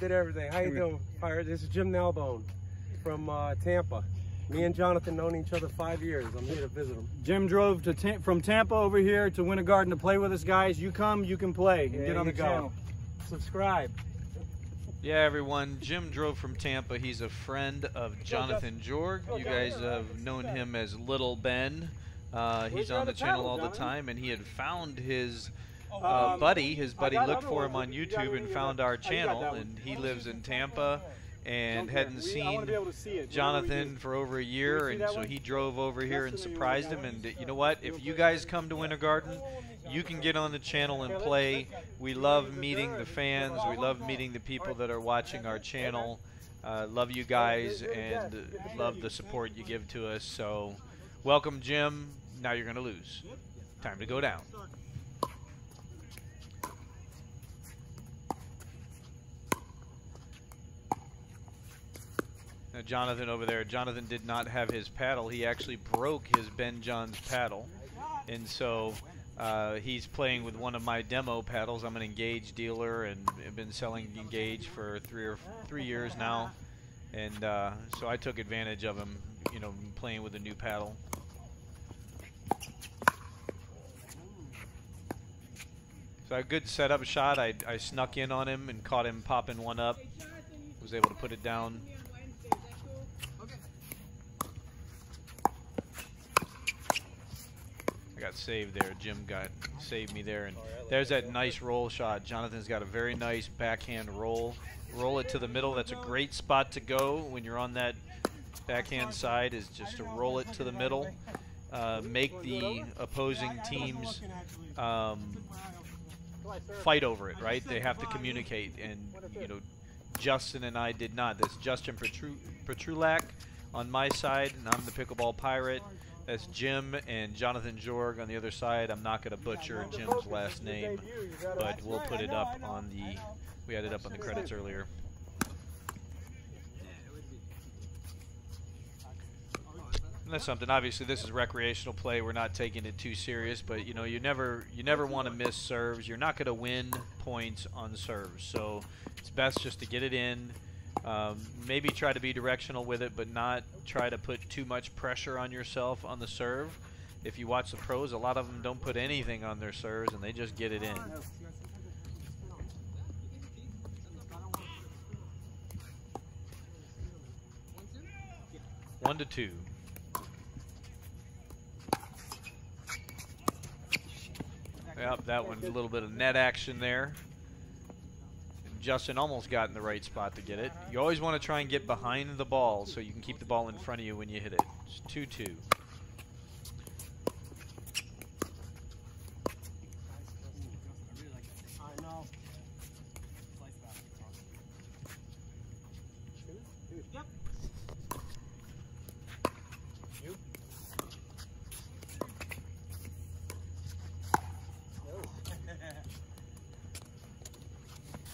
did everything. How you doing, Pirate? This is Jim Nalbone from Tampa. Me and Jonathan known each other 5 years. I'm here to visit him. Jim drove from Tampa over here to Winter Garden to play with us, guys. You come, you can play. Yeah, get on the channel. Subscribe. Yeah, everyone. Jim drove from Tampa. He's a friend of Jonathan Jorge. You guys have known him as Little Ben. He's on the channel all the time, and he had found his buddy. His buddy looked for him on YouTube and found our channel, and he lives in Tampa and hadn't seen Jonathan for over a year, and so he drove over here and surprised him. And you know what? If you guys come to Winter Garden, you can get on the channel and play. We love meeting the fans. We love meeting the people that are watching our channel. Love you guys and love the support you give to us. So welcome, Jim. Now you're going to lose. Time to go down. Now Jonathan over there, Jonathan did not have his paddle. He actually broke his Ben Johns paddle. And so he's playing with one of my demo paddles. I'm an Engage dealer and have been selling Engage for three years now. And so I took advantage of him, you know, playing with a new paddle. So a good setup shot. I snuck in on him and caught him popping one up. Was able to put it down. I got saved there. Jim saved me there. And there's that nice roll shot. Jonathan's got a very nice backhand roll. Roll it to the middle. That's a great spot to go when you're on that backhand side, is just to roll it to the middle. Make the opposing teams fight over it, right? They have to communicate, and you know, Justin and I did not. That's Justin Petrulak on my side, and I'm the Pickleball Pirate. That's Jim and Jonathan Jorge on the other side. I'm not going to butcher Jim's last name, but we'll put it up on the, we had it up on the credits earlier. And that's something. Obviously, this is recreational play. We're not taking it too serious, but you know, you never want to miss serves. You're not going to win points on serves, so it's best just to get it in. Maybe try to be directional with it, but not try to put too much pressure on yourself on the serve. If you watch the pros, a lot of them don't put anything on their serves, and they just get it in. One to two. Yep, that one, a little bit of net action there. And Justin almost got in the right spot to get it. You always want to try and get behind the ball so you can keep the ball in front of you when you hit it. It's 2-2.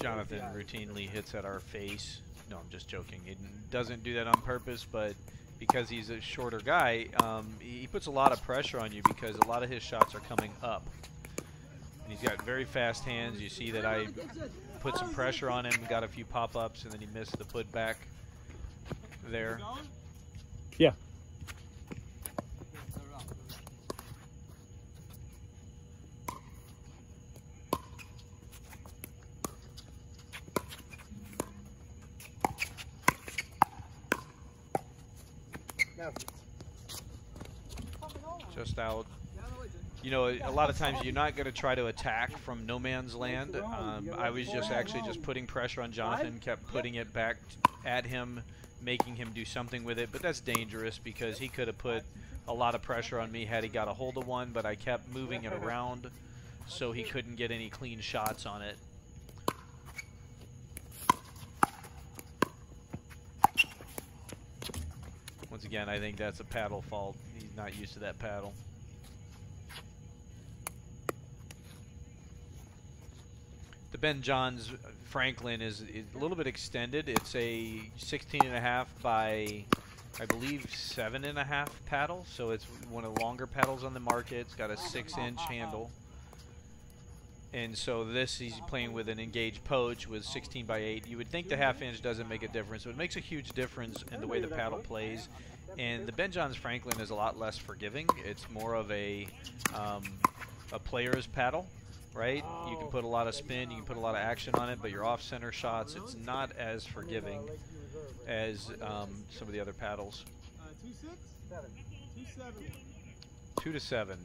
Jonathan routinely hits at our face. No, I'm just joking. He doesn't do that on purpose, but because he's a shorter guy, he puts a lot of pressure on you because a lot of his shots are coming up. And he's got very fast hands. You see that I put some pressure on him, got a few pop-ups, and then he missed the putback there. Yeah. Just out. You know, a lot of times you're not going to try to attack from no man's land. I was just putting pressure on Jonathan, kept putting it back at him, making him do something with it. But that's dangerous because he could have put a lot of pressure on me had he got a hold of one, but I kept moving it around so he couldn't get any clean shots on it. Once again, I think that's a paddle fault. He's not used to that paddle. The Ben Johns Franklin is a little bit extended. It's a 16.5 by, I believe, 7.5 paddle. So it's one of the longer paddles on the market. It's got a 6-inch handle. And so this, he's playing with an Engage poach with 16 by 8. You would think the half-inch doesn't make a difference, but it makes a huge difference in the way the paddle plays. And the Ben Johns Franklin is a lot less forgiving. It's more of a player's paddle, right? You can put a lot of spin, you can put a lot of action on it, but your off-center shots, it's not as forgiving as some of the other paddles. 2-7.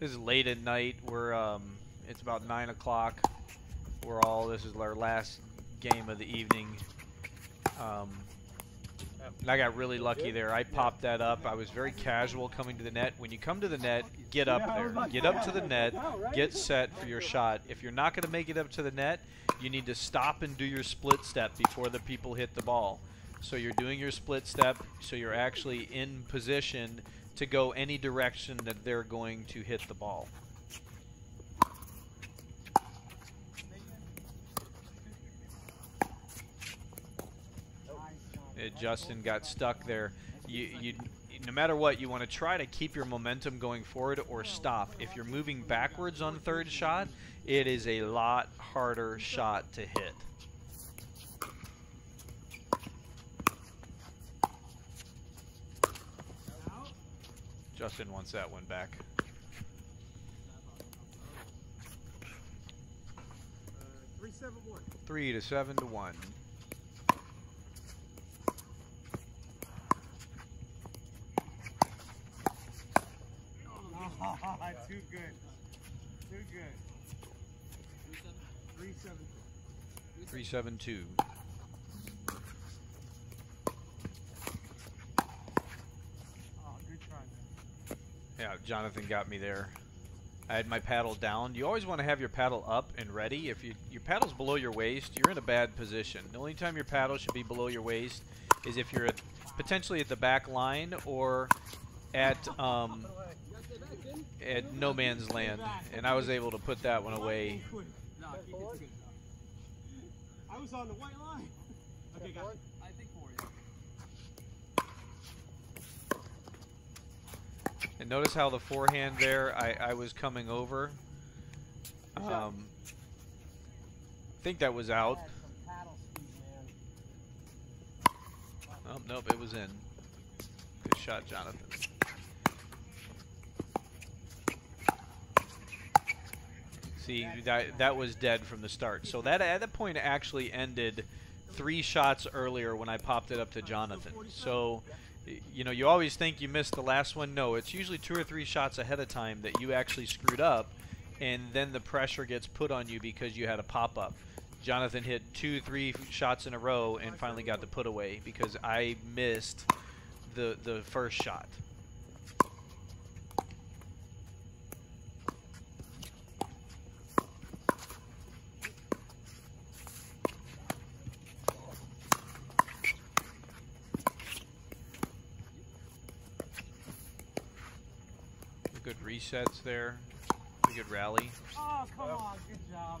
This is late at night. We're it's about 9 o'clock. We're all, this is our last game of the evening. And I got really lucky there. I popped that up. I was very casual coming to the net. When you come to the net, get up there. Get up to the net. Get set for your shot. If you're not going to make it up to the net, you need to stop and do your split step before the people hit the ball. So you're doing your split step, so you're actually in position to go any direction that they're going to hit the ball. Justin got stuck there. You no matter what, you want to try to keep your momentum going forward or stop. If you're moving backwards on third shot, it is a lot harder shot to hit. Justin wants that one back. Three to 7-1. Too good. Too good. 3-7. 3-7-2. Oh, good try, man. Yeah, Jonathan got me there. I had my paddle down. You always want to have your paddle up and ready. If your paddle's below your waist, you're in a bad position. The only time your paddle should be below your waist is if you're potentially at the back line or at no man's land, and I was able to put that one away. I was on the white line. Okay, guys. I think 4. And notice how the forehand there, I was coming over. I think that was out. Oh, nope, it was in. Good shot, Jonathan. See, that was dead from the start. So that at that point actually ended 3 shots earlier when I popped it up to Jonathan. So, you know, you always think you missed the last one. No, it's usually 2 or 3 shots ahead of time that you actually screwed up, and then the pressure gets put on you because you had a pop-up. Jonathan hit 2, 3 shots in a row and finally got the put away because I missed the first shot. Resets there. A good rally. Oh, come on. Good job.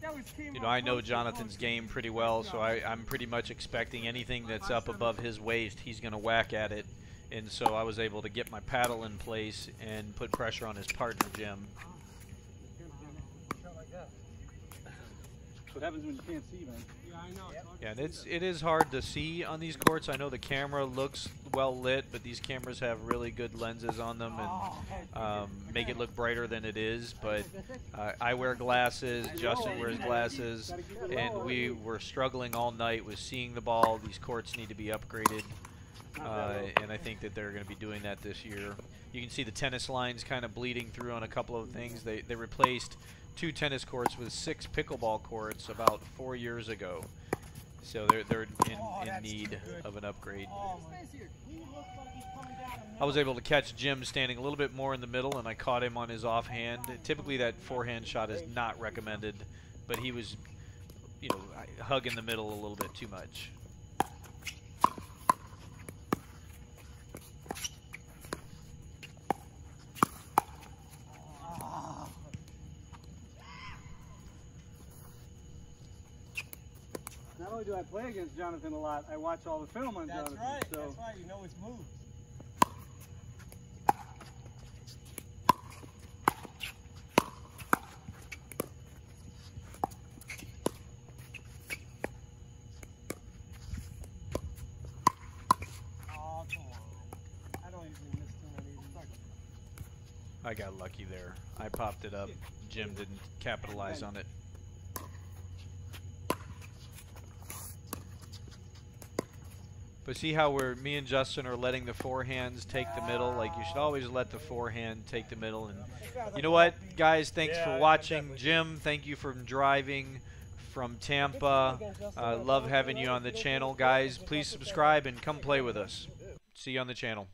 That was team. You know, I know Jonathan's game pretty well, so I'm pretty much expecting anything that's up above his waist, he's going to whack at it. And so I was able to get my paddle in place and put pressure on his partner, Jim. That's what happens when you can't see, man. Yeah, I know. Yeah, it is hard to see on these courts. I know the camera looks well lit, but these cameras have really good lenses on them and make it look brighter than it is. But I wear glasses, Justin wears glasses, and we were struggling all night with seeing the ball. These courts need to be upgraded, and I think that they're going to be doing that this year. You can see the tennis lines kind of bleeding through on a couple of things. They replaced 2 tennis courts with 6 pickleball courts about 4 years ago. So they're in need of an upgrade. I was able to catch Jim standing a little bit more in the middle, and I caught him on his offhand. Typically that forehand shot is not recommended, but he was, you know, hugging the middle a little bit too much. only do I play against Jonathan a lot, I watch all the film on Jonathan. Right. So. That's right. You know his moves. Oh, come on. I don't usually miss too many. I got lucky there. I popped it up. Jim didn't capitalize on it. But see how we're, me and Justin are letting the forehands take the middle. Like, you should always let the forehand take the middle. And you know what, guys? Thanks for watching. Jim, thank you for driving from Tampa. Love having you on the channel, guys. Please subscribe and come play with us. See you on the channel.